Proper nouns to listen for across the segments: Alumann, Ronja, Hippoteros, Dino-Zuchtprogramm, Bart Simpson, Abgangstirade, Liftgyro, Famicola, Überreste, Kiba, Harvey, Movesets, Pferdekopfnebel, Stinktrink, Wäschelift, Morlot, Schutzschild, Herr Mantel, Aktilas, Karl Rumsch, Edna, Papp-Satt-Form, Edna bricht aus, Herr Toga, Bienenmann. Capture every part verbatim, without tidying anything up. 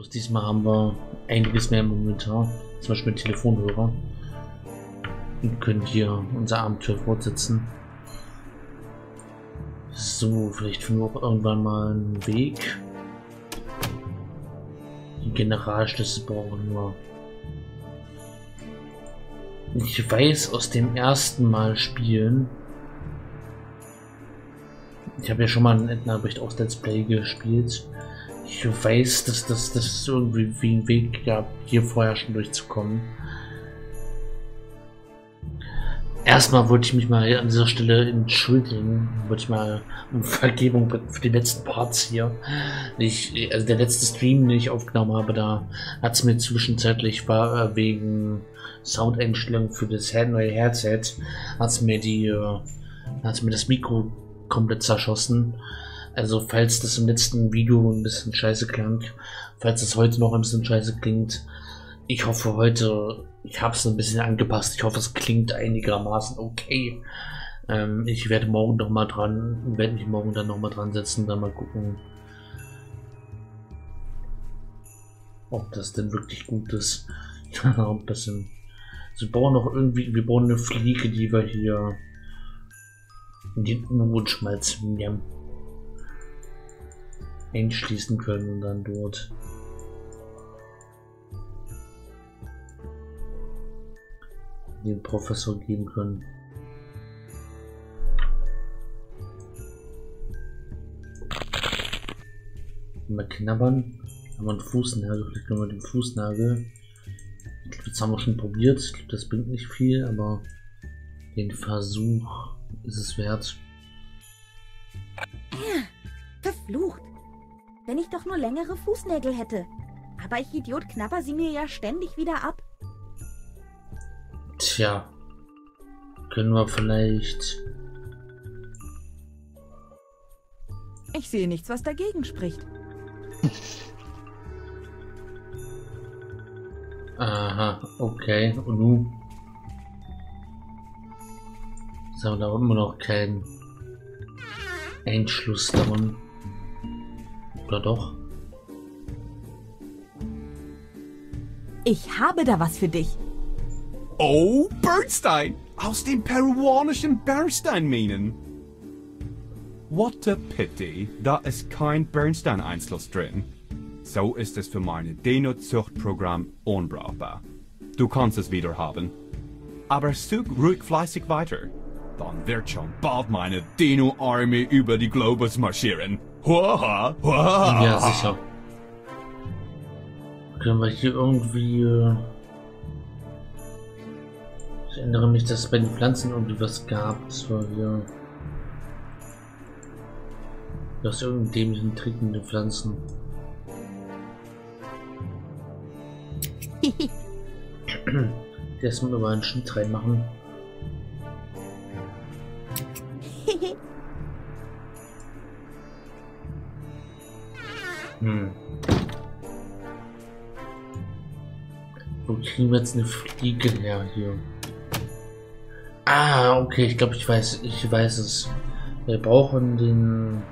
Bloß diesmal haben wir einiges mehr im Momentar, zum Beispiel mit Telefonhörer. Und können hier unser Abenteuer fortsetzen. So, vielleicht finden wir auch irgendwann mal einen Weg. Die Generalschlüssel brauchen wir. Ich weiß aus dem ersten Mal spielen. Ich habe ja schon mal einen Edna-Bericht aus Let's Play gespielt. Ich weiß, dass das dass irgendwie wie einen Weg gab, hier vorher schon durchzukommen. Erstmal wollte ich mich mal an dieser Stelle entschuldigen. Wollte ich mal um Vergebung bitten für die letzten Parts hier. Ich, also der letzte Stream, den ich aufgenommen habe, da hat es mir zwischenzeitlich war wegen Soundeinstellung für das neue Headset, hat mir die, hat mir das Mikro komplett zerschossen. Also falls das im letzten Video ein bisschen scheiße klang, falls das heute noch ein bisschen scheiße klingt, ich hoffe heute, ich habe es ein bisschen angepasst, ich hoffe es klingt einigermaßen okay. Ähm, ich werde morgen nochmal dran, werde mich morgen dann nochmal dran setzen, dann mal gucken, ob das denn wirklich gut ist. Ein bisschen. Wir bauen noch irgendwie, wir bauen eine Fliege, die wir hier in den Unwunschmalz einschließen können und dann dort. Dem Professor geben können. Mal knabbern. Haben wir einen Fußnagel? Vielleicht können wir den Fußnagel. Das haben wir schon probiert. Ich glaube, das bringt nicht viel, aber den Versuch ist es wert. Verflucht! Wenn ich doch nur längere Fußnägel hätte. Aber ich Idiot knabber sie mir ja ständig wieder ab. Tja, können wir vielleicht... Ich sehe nichts, was dagegen spricht. Aha, okay. Und nun? Jetzt haben wir da immer noch keinen Einschluss davon. Oder doch? Ich habe da was für dich. Oh, Bernstein! Aus den peruanischen Bernsteinminen! What a pity, da ist kein Bernstein-Einschluss drin. So ist es für meine Dino-Zuchtprogramm unbrauchbar. Du kannst es wieder haben. Aber such ruhig fleißig weiter. Dann wird schon bald meine Dino-Armee über die Globus marschieren. Hoha, hoha. Ja, sicher. Können wir hier irgendwie... Äh Ich erinnere mich, dass es bei den Pflanzen irgendwie was gab. Das war hier. Du hast irgendeinen dämlichen Trick mit den Pflanzen. Erstmal über einen Schnitt reinmachen. Hm. Wo kriegen wir jetzt eine Fliege her hier? Ah, okay, ich glaube, ich weiß, ich weiß es. Wir brauchen den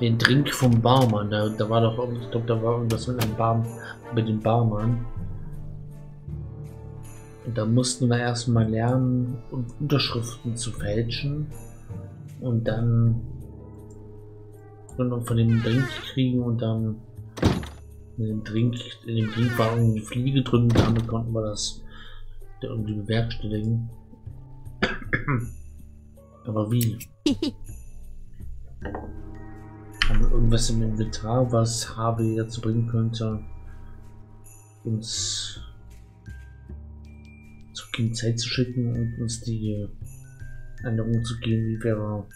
den Drink vom Barmann. Da, da war doch, ich glaube, da war irgendwas mit einem Bar, mit dem Barmann. Und da mussten wir erstmal lernen, Unterschriften zu fälschen und dann von dem Drink kriegen und dann mit dem Drink, in dem Drink war irgendwie eine Fliege drin. Und damit konnten wir das irgendwie bewerkstelligen. Aber wie? Haben wir irgendwas im Inventar, was Harvey dazu bringen könnte, uns zur Kindheit zu schicken und uns die Änderung zu geben, wie wir,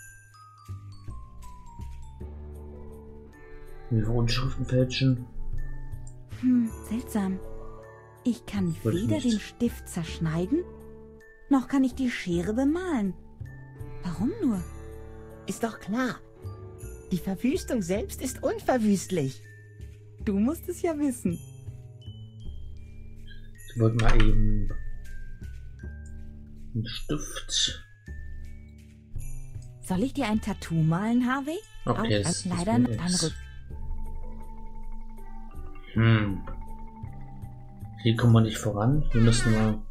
wie wir Unterschriften fälschen? Hm, seltsam. Ich kann ich weder nicht. den Stift zerschneiden, noch kann ich die Schere bemalen. Warum nur? Ist doch klar. Die Verwüstung selbst ist unverwüstlich. Du musst es ja wissen. Ich wollte mal eben einen Stift. Soll ich dir ein Tattoo malen, Harvey? Okay, Auf, das leider ist leider ein Rücken. Hm. Hier kommen wir nicht voran. Hier müssen wir...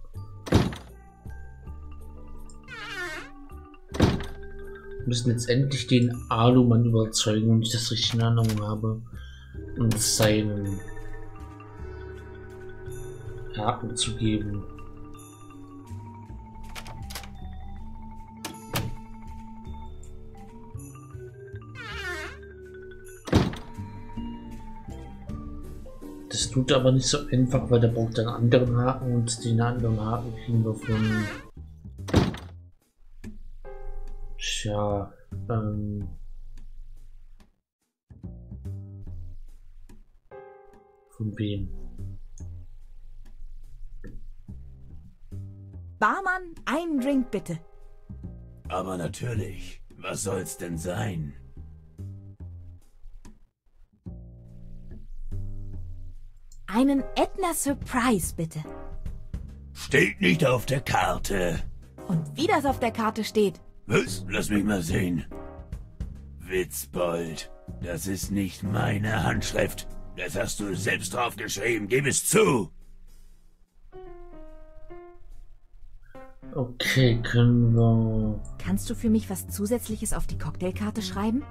Wir müssen jetzt endlich den Alumann überzeugen, wenn ich das richtig in Erinnerung habe. Und seinen Haken zu geben. Das tut aber nicht so einfach, weil der braucht einen anderen Haken und den anderen Haken kriegen wir von... Tja, ähm... von wem? Barmann, einen Drink bitte. Aber natürlich, was soll's denn sein? Einen Edna Surprise bitte. Steht nicht auf der Karte. Und wie das auf der Karte steht. Was? Lass mich mal sehen. Witzbold, das ist nicht meine Handschrift. Das hast du selbst draufgeschrieben, gib es zu. Okay, können wir... Kannst du für mich was Zusätzliches auf die Cocktailkarte schreiben?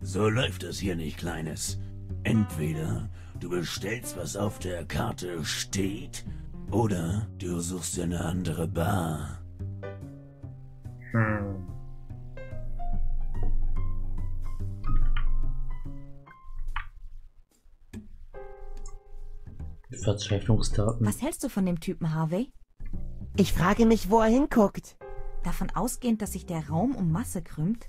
So läuft es hier nicht, Kleines. Entweder du bestellst, was auf der Karte steht, oder du suchst dir eine andere Bar. Hm. Verzweiflungsdaten. Was hältst du von dem Typen, Harvey? Ich frage mich, wo er hinguckt. Davon ausgehend, dass sich der Raum um Masse krümmt,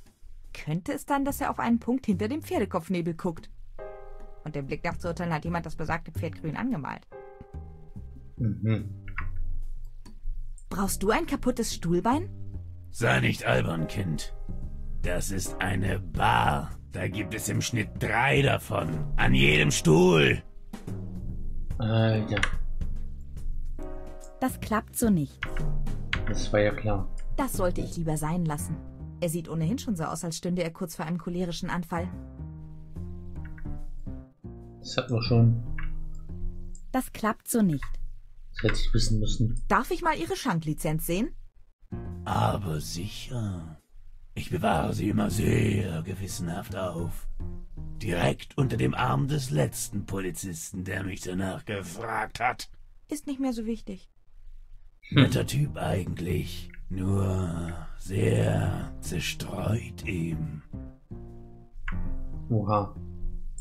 könnte es dann, dass er auf einen Punkt hinter dem Pferdekopfnebel guckt. Und dem Blick nach zu urteilen hat jemand das besagte Pferd grün angemalt. Mhm. Brauchst du ein kaputtes Stuhlbein? Sei nicht albern, Kind. Das ist eine Bar. Da gibt es im Schnitt drei davon. An jedem Stuhl. Alter. Das klappt so nicht. Das war ja klar. Das sollte ich lieber sein lassen. Er sieht ohnehin schon so aus, als stünde er kurz vor einem cholerischen Anfall. Das hatten wir schon. Das klappt so nicht. Das hätte ich wissen müssen. Darf ich mal Ihre Schanklizenz sehen? Aber sicher. Ich bewahre sie immer sehr gewissenhaft auf. Direkt unter dem Arm des letzten Polizisten, der mich danach gefragt hat. Ist nicht mehr so wichtig. Netter Typ eigentlich. Nur sehr zerstreut eben. Oha.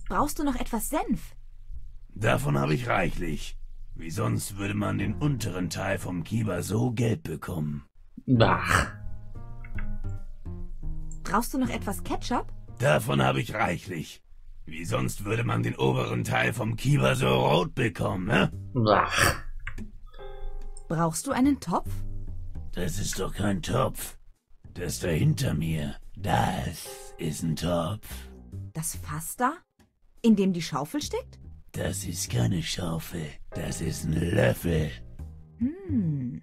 Brauchst du noch etwas Senf? Davon habe ich reichlich. Wie sonst würde man den unteren Teil vom Kiba so gelb bekommen. Ach. Brauchst du noch etwas Ketchup? Davon habe ich reichlich. Wie sonst würde man den oberen Teil vom Kiba so rot bekommen, ne? Ach. Brauchst du einen Topf? Das ist doch kein Topf. Das da hinter mir, das ist ein Topf. Das Fass da? In dem die Schaufel steckt? Das ist keine Schaufel. Das ist ein Löffel. Hm.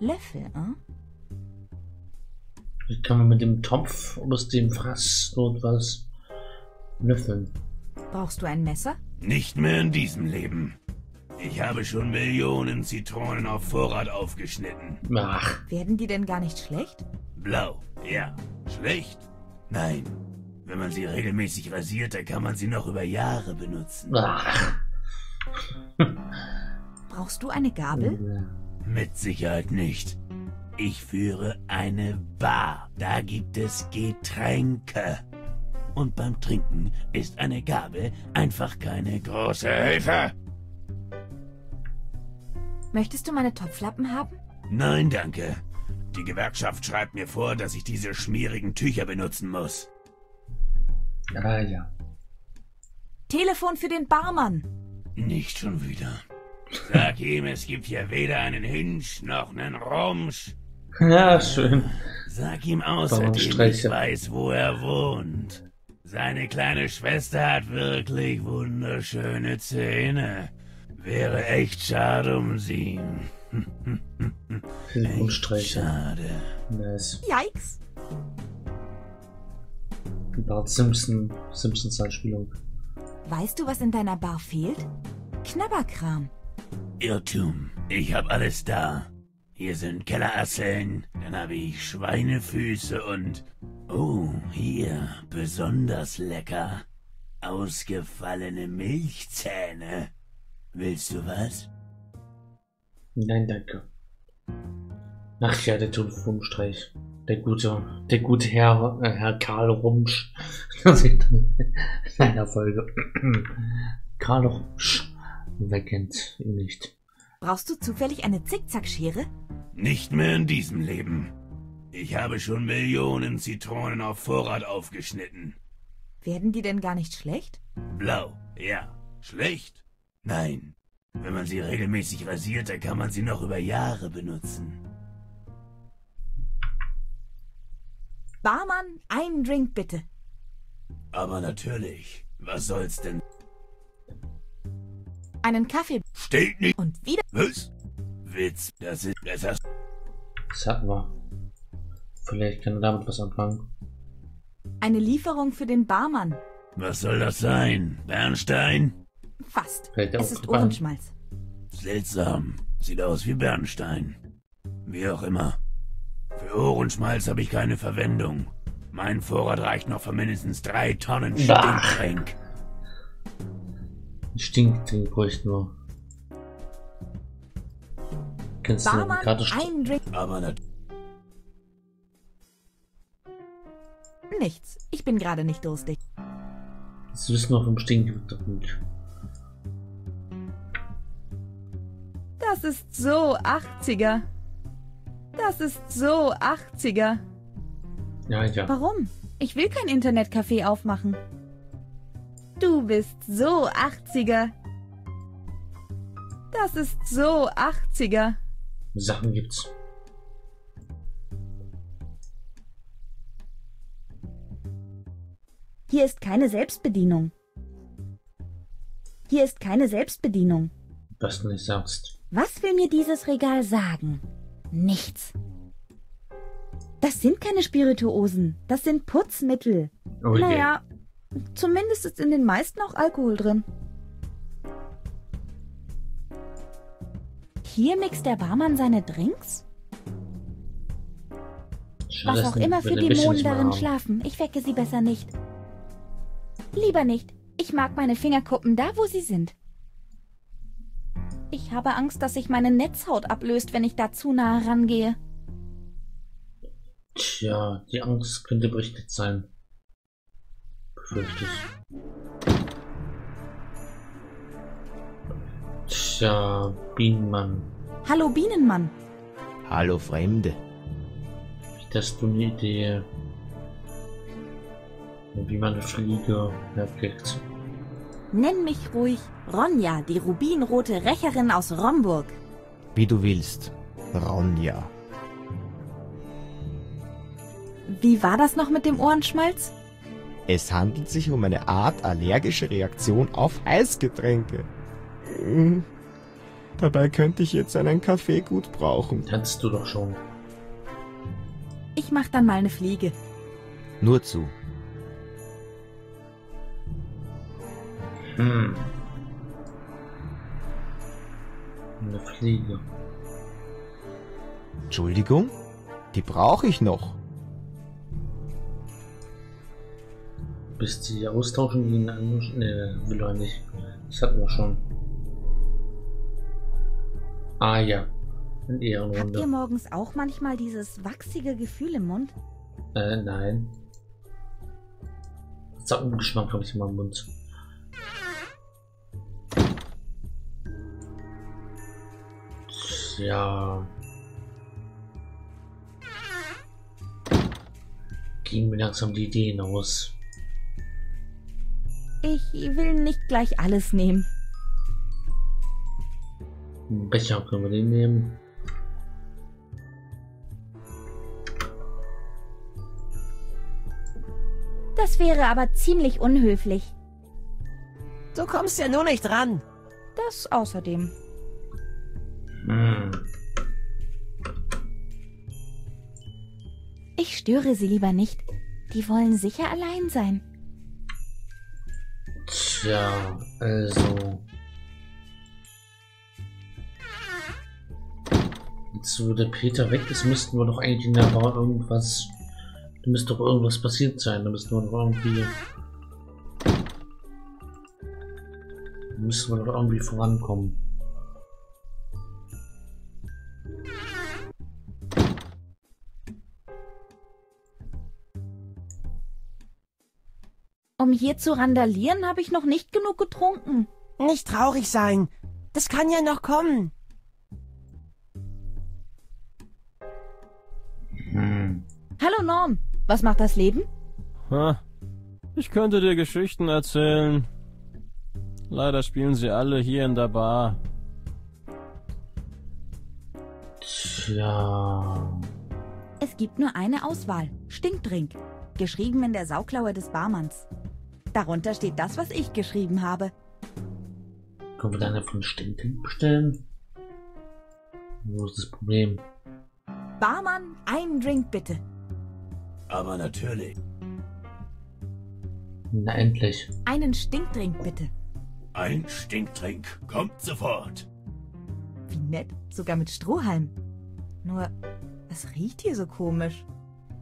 Löffel, hm? Wie kann man mit dem Topf aus dem Fass so etwas löffeln? Brauchst du ein Messer? Nicht mehr in diesem Leben. Ich habe schon Millionen Zitronen auf Vorrat aufgeschnitten. Ach. Werden die denn gar nicht schlecht? Blau, ja. Schlecht? Nein. Wenn man sie regelmäßig rasiert, dann kann man sie noch über Jahre benutzen. Brauchst du eine Gabel? Mit Sicherheit nicht. Ich führe eine Bar. Da gibt es Getränke. Und beim Trinken ist eine Gabel einfach keine große Hilfe. Möchtest du meine Topflappen haben? Nein, danke. Die Gewerkschaft schreibt mir vor, dass ich diese schmierigen Tücher benutzen muss. Ah, ja. Telefon für den Barmann. Nicht schon wieder. Sag ihm, es gibt hier weder einen Hinsch noch einen Rumsch. Ja, schön. Sag ihm außerdem, ich weiß, wo er wohnt. Seine kleine Schwester hat wirklich wunderschöne Zähne. Wäre echt schade um sie. Echt schade. Nice. Yikes. Bart Simpson, Simpsons Anspielung. Weißt du, was in deiner Bar fehlt? Knabberkram. Irrtum. Ich hab alles da. Hier sind Kellerasseln, dann habe ich Schweinefüße und... Oh, hier, besonders lecker. Ausgefallene Milchzähne. Willst du was? Nein, danke. Ach ja, der tote Rumstreich. Der gute, der gute Herr, äh, Herr Karl Rumsch. Das sieht man in einer Folge. Karl Rumsch. Wer kennt ihn nicht? Brauchst du zufällig eine Zickzackschere? Nicht mehr in diesem Leben. Ich habe schon Millionen Zitronen auf Vorrat aufgeschnitten. Werden die denn gar nicht schlecht? Blau, ja. Schlecht? Nein. Wenn man sie regelmäßig rasiert, dann kann man sie noch über Jahre benutzen. Barmann, einen Drink bitte. Aber natürlich. Was soll's denn? Einen Kaffee. Steht nicht. Und wieder. Was? Witz. Das ist besser. Das hatten wir. Vielleicht kann er damit was anfangen. Eine Lieferung für den Barmann. Was soll das sein? Bernstein? Fast. Es ist Ohrenschmalz. Seltsam. Sieht aus wie Bernstein. Wie auch immer. Für Ohrenschmalz habe ich keine Verwendung. Mein Vorrat reicht noch für mindestens drei Tonnen Stinktrink. Stinktrink bräuchten wir. Kannst du eine Karte stellen? Aber natürlich. Nichts. Ich bin gerade nicht durstig. Das Wissen noch im Stinktrink. Das ist so achtziger. Das ist so achtziger. Ja, ja. Warum? Ich will kein Internetcafé aufmachen. Du bist so achtziger. Das ist so achtziger. Sachen gibt's. Hier ist keine Selbstbedienung. Hier ist keine Selbstbedienung. Was du nicht sagst. Was will mir dieses Regal sagen? Nichts. Das sind keine Spirituosen. Das sind Putzmittel. Oh je. Naja, zumindest ist in den meisten auch Alkohol drin. Hier mixt der Barmann seine Drinks? Schau, was auch immer für Dämonen darin schlafen. Ich wecke sie besser nicht. Lieber nicht. Ich mag meine Fingerkuppen da, wo sie sind. Ich habe Angst, dass sich meine Netzhaut ablöst, wenn ich da zu nahe rangehe. Tja, die Angst könnte berechtigt sein. Befürchte ich. Tja, Bienenmann. Hallo, Bienenmann. Hallo, Fremde. Ich hast du eine Idee, wie man eine Fliege herkriegt. Nenn mich ruhig Ronja, die rubinrote Rächerin aus Romburg. Wie du willst, Ronja. Wie war das noch mit dem Ohrenschmalz? Es handelt sich um eine Art allergische Reaktion auf Eisgetränke. Hm. Dabei könnte ich jetzt einen Kaffee gut brauchen. Kannst du doch schon. Ich mach dann mal eine Fliege. Nur zu. Hm. Eine Fliege. Entschuldigung? Die brauche ich noch. Bis die austauschen gegen einen anderen. Ne, will er nicht. Das hatten wir schon. Ah ja. In Ehrenrunde. Habt ihr morgens auch manchmal dieses wachsige Gefühl im Mund? Äh, nein. Saugengeschmack habe ich immer im Mund. Ja. Gehen mir langsam die Ideen aus. Ich will nicht gleich alles nehmen. Einen Becher können wir den nehmen. Das wäre aber ziemlich unhöflich. Du kommst ja nur nicht ran. Das außerdem. Ich störe sie lieber nicht. Die wollen sicher allein sein. Tja, also... Jetzt, wo der Peter weg ist, müssten wir doch eigentlich in der Bahn irgendwas... Da müsste doch irgendwas passiert sein. Da müssten wir doch irgendwie... Da müssen wir doch irgendwie vorankommen. Um hier zu randalieren, habe ich noch nicht genug getrunken. Nicht traurig sein. Das kann ja noch kommen. Hm. Hallo Norm, was macht das Leben? Ha. Ich könnte dir Geschichten erzählen. Leider spielen sie alle hier in der Bar. Tja. Es gibt nur eine Auswahl. Stinktrink. Geschrieben in der Sauklaue des Barmanns. Darunter steht das, was ich geschrieben habe. Können wir da eine von Stinktrink bestellen? Wo ist das Problem? Barmann, einen Drink bitte. Aber natürlich. Na endlich. Einen Stinktrink bitte. Ein Stinktrink kommt sofort. Wie nett, sogar mit Strohhalm. Nur, es riecht hier so komisch.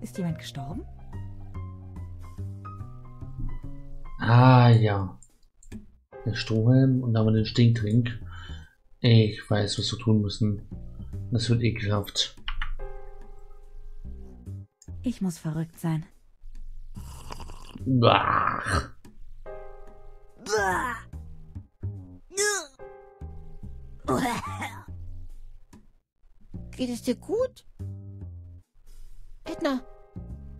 Ist jemand gestorben? Ah ja. Der Strohhalm und dann haben wir den Stinktrink. Ich weiß, was wir tun müssen. Das wird ekelhaft. Ich muss verrückt sein. Bah. Bah. Geht es dir gut? Edna,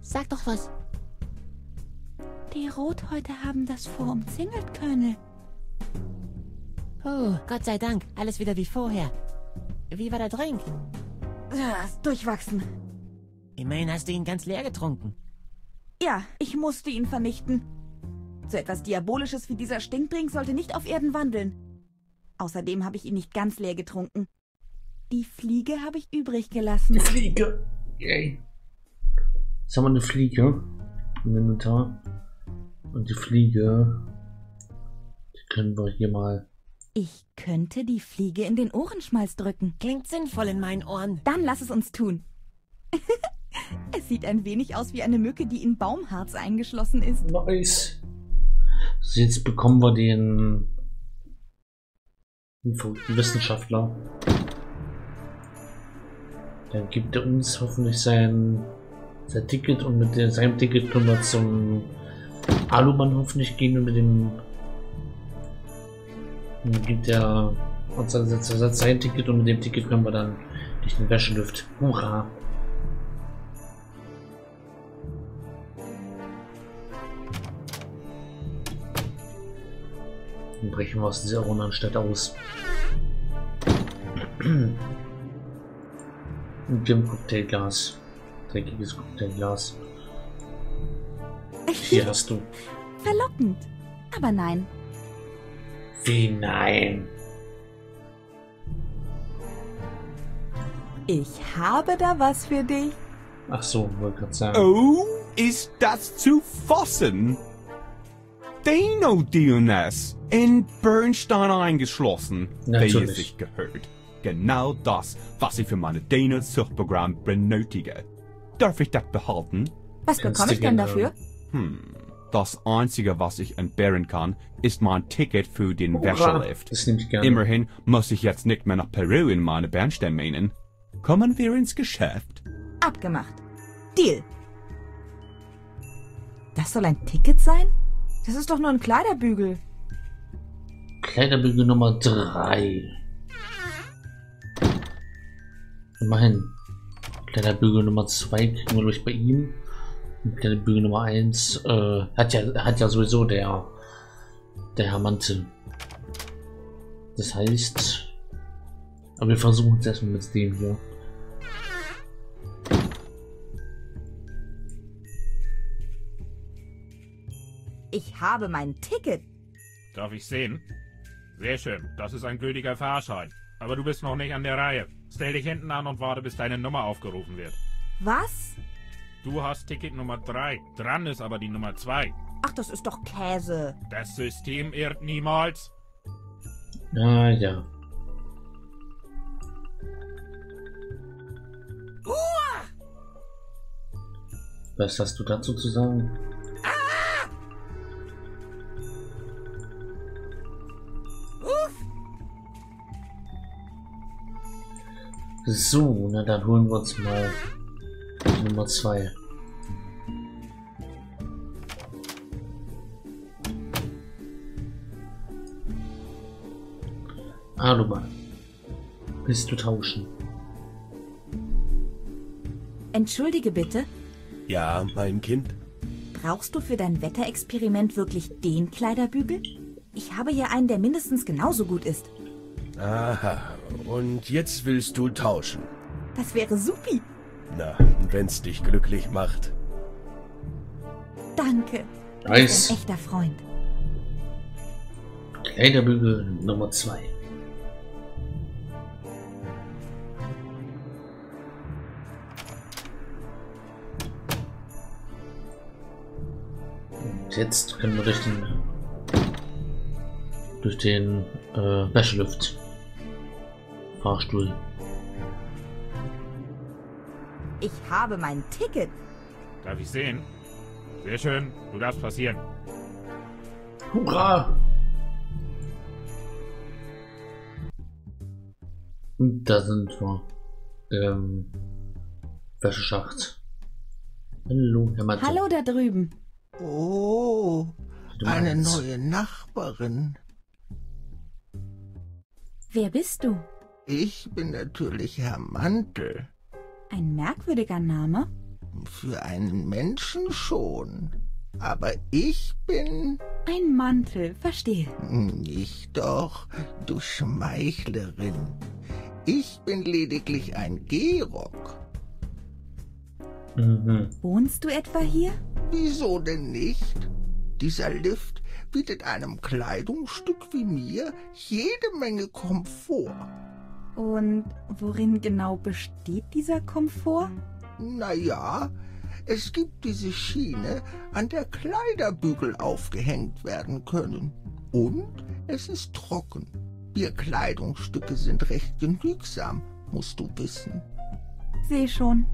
sag doch was. Die Rothäute haben das Vor umzingelt, Colonel. Oh, Gott sei Dank, alles wieder wie vorher. Wie war der Drink? Ja, ist durchwachsen. Immerhin hast du ihn ganz leer getrunken. Ja, ich musste ihn vernichten. So etwas Diabolisches wie dieser Stinktrink sollte nicht auf Erden wandeln. Außerdem habe ich ihn nicht ganz leer getrunken. Die Fliege habe ich übrig gelassen. Die Fliege! Yay! Jetzt haben wir eine Fliege im Inventar. Und die Fliege, die können wir hier mal... Ich könnte die Fliege in den Ohrenschmalz drücken. Klingt sinnvoll in meinen Ohren. Dann lass es uns tun. Es sieht ein wenig aus wie eine Mücke, die in Baumharz eingeschlossen ist. Nice. Also jetzt bekommen wir den... den verrückten Wissenschaftler. Dann gibt er uns hoffentlich sein... sein Ticket und mit der, seinem Ticket können wir zum... Alumann hoffentlich gehen und mit dem und gibt der Ersatz sein Ticket und mit dem Ticket können wir dann durch den Wäschelift. Hurra! Dann brechen wir aus dieser Rundenstadt aus. Und wir haben Cocktailglas. Dreckiges Cocktailglas. Hier hast du. Verlockend. Aber nein. Wie nein? Ich habe da was für dich. Ach so, wollte gerade sagen. Oh, ist das zu fassen? Dino-D N S in Bernstein eingeschlossen. Natürlich. Wie es sich gehört. Genau das, was ich für meine Dino-Zuchtprogramm benötige. Darf ich das behalten? Was bekomme ich denn dafür? Hm, das Einzige, was ich entbehren kann, ist mein Ticket für den oh, Wäschelift. Das nehme ich gerne. Immerhin muss ich jetzt nicht mehr nach Peru in meine Bernsteinminen. Kommen wir ins Geschäft? Abgemacht. Deal. Das soll ein Ticket sein? Das ist doch nur ein Kleiderbügel. Kleiderbügel Nummer drei. Immerhin. Kleiderbügel Nummer zwei kriegen wir durch bei ihm. Kleine Bügel Nummer eins äh, hat ja hat ja sowieso der der Herr Mantel. Das heißt, aber wir versuchen es erstmal mit dem hier. Ich habe mein Ticket. Darf ich sehen? Sehr schön. Das ist ein gültiger Fahrschein. Aber du bist noch nicht an der Reihe. Stell dich hinten an und warte, bis deine Nummer aufgerufen wird. Was? Du hast Ticket Nummer drei, dran ist aber die Nummer zwei. Ach, das ist doch Käse. Das System irrt niemals. Ah, ja. Was hast du dazu zu sagen? Ah! So, na dann holen wir uns mal Nummer zwei. Alumann, willst du tauschen? Entschuldige bitte. Ja, mein Kind. Brauchst du für dein Wetterexperiment wirklich den Kleiderbügel? Ich habe hier einen, der mindestens genauso gut ist. Aha, und jetzt willst du tauschen. Das wäre supi. Na, wenn's dich glücklich macht. Danke. Nice. Ein echter Freund. Kleiderbügel Nummer zwei. Jetzt können wir durch den durch den äh, Wäschelift Fahrstuhl. Ich habe mein Ticket. Darf ich sehen? Sehr schön, du darfst passieren. Hurra! Und da sind wir. Ähm, Wäscheschacht. Hallo, Herr Mantel. Hallo da drüben. Oh, eine neue Nachbarin. Wer bist du? Ich bin natürlich Herr Mantel. Ein merkwürdiger Name? Für einen Menschen schon. Aber ich bin... Ein Mantel, verstehe. Nicht doch, du Schmeichlerin. Ich bin lediglich ein Gehrock. Mhm. Wohnst du etwa hier? Wieso denn nicht? Dieser Lift bietet einem Kleidungsstück wie mir jede Menge Komfort. Und worin genau besteht dieser Komfort? Naja, es gibt diese Schiene, an der Kleiderbügel aufgehängt werden können. Und es ist trocken. Wir Kleidungsstücke sind recht genügsam, musst du wissen. Seh schon.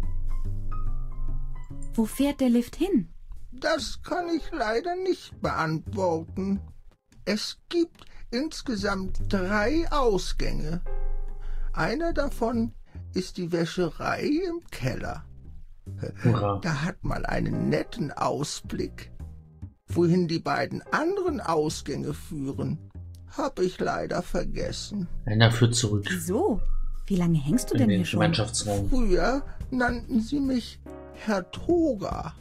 Wo fährt der Lift hin? Das kann ich leider nicht beantworten. Es gibt insgesamt drei Ausgänge. Einer davon ist die Wäscherei im Keller. Hurra. Da hat man einen netten Ausblick. Wohin die beiden anderen Ausgänge führen, habe ich leider vergessen. Einer führt zurück. Wieso? Wie lange hängst du denn hier schon? Früher nannten sie mich Herr Toga.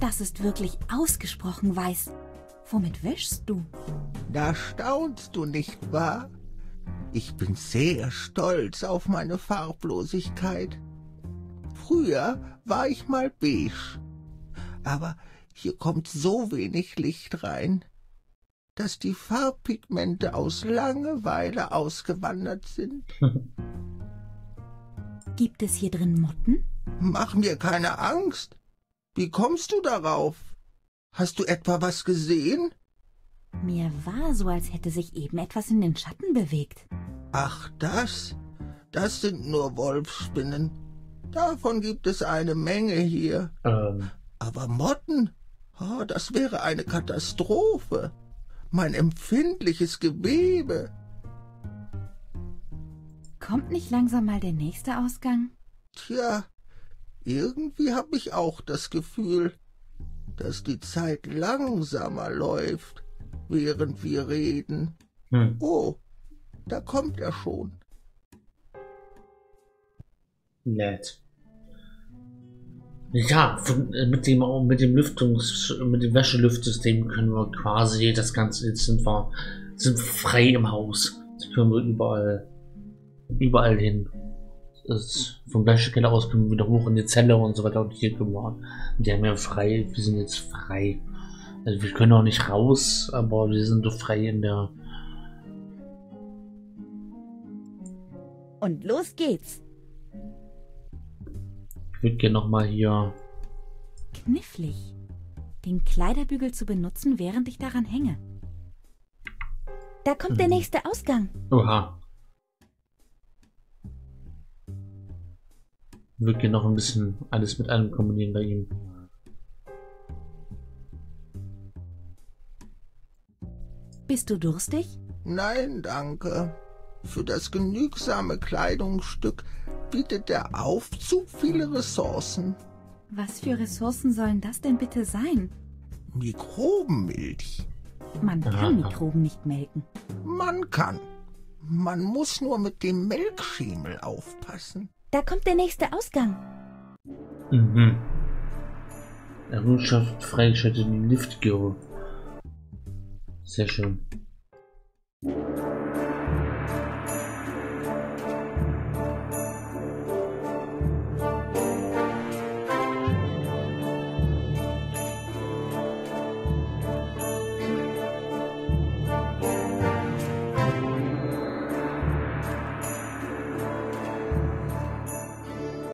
Das ist wirklich ausgesprochen weiß. Womit wäschst du? Da staunst du, nicht wahr? Ich bin sehr stolz auf meine Farblosigkeit. Früher war ich mal beige. Aber hier kommt so wenig Licht rein, dass die Farbpigmente aus Langeweile ausgewandert sind. Gibt es hier drin Motten? Mach mir keine Angst. Wie kommst du darauf? Hast du etwa was gesehen? Mir war so, als hätte sich eben etwas in den Schatten bewegt. Ach das? Das sind nur Wolfsspinnen. Davon gibt es eine Menge hier. Ähm. Aber Motten? Oh, das wäre eine Katastrophe. Mein empfindliches Gewebe. Kommt nicht langsam mal der nächste Ausgang? Tja. Irgendwie habe ich auch das Gefühl, dass die Zeit langsamer läuft, während wir reden. Hm. Oh, da kommt er schon. Nett. Ja, mit dem, mit dem Lüftungs-, mit dem Wäschelüftsystem können wir quasi das Ganze, jetzt sind wir, sind frei im Haus. Jetzt können wir überall, überall hin. Ist vom Wäschekeller aus können wir wieder hoch in die Zelle und so weiter und hier geworden. Die haben ja frei, wir sind jetzt frei. Also wir können auch nicht raus, aber wir sind doch frei in der... Und los geht's! Ich würde gerne nochmal hier... Knifflig. Den Kleiderbügel zu benutzen, während ich daran hänge. Da kommt hm. der nächste Ausgang. Oha. würde gerne noch ein bisschen alles mit allem kombinieren bei ihm. Bist du durstig? Nein, danke. Für das genügsame Kleidungsstück bietet der Aufzug viele Ressourcen. Was für Ressourcen sollen das denn bitte sein? Mikrobenmilch. Man kann Mikroben nicht melken. Man kann. Man muss nur mit dem Melkschemel aufpassen. Da kommt der nächste Ausgang. Mhm. Errungenschaft freigeschaltet im Liftgyro. Sehr schön.